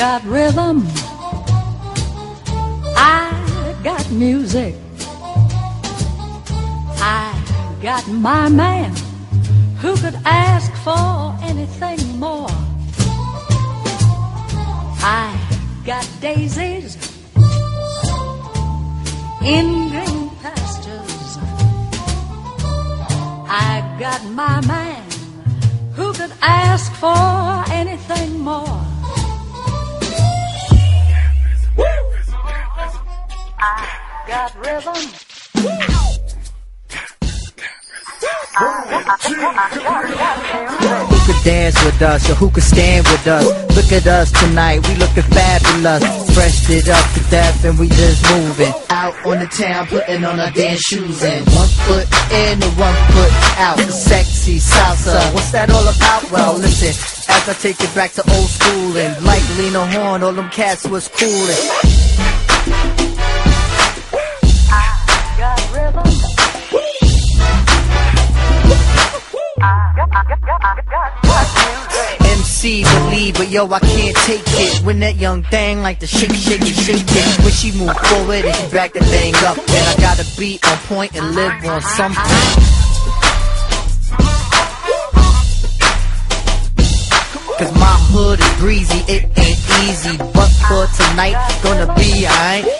got rhythm, I got music, I got my man. Who could ask for anything more? I got daisies in green pastures, I got my man. Who could ask for anything more? I got rhythm. Who could dance with us or who could stand with us? Look at us tonight, we looking fabulous. Freshed it up to death and we just moving out on the town, putting on our dance shoes and 1 foot in and 1 foot out. Sexy salsa, what's that all about? Well, listen, as I take it back to old school and like Lena Horne, all them cats was coolin'. MC believe, but yo, I can't take it when that young thing like to shake, shake, and shake it. When she move forward and she back the thing up, and I gotta be on point and live on something. 'Cause my hood is breezy, it ain't easy, but for tonight, gonna be alright.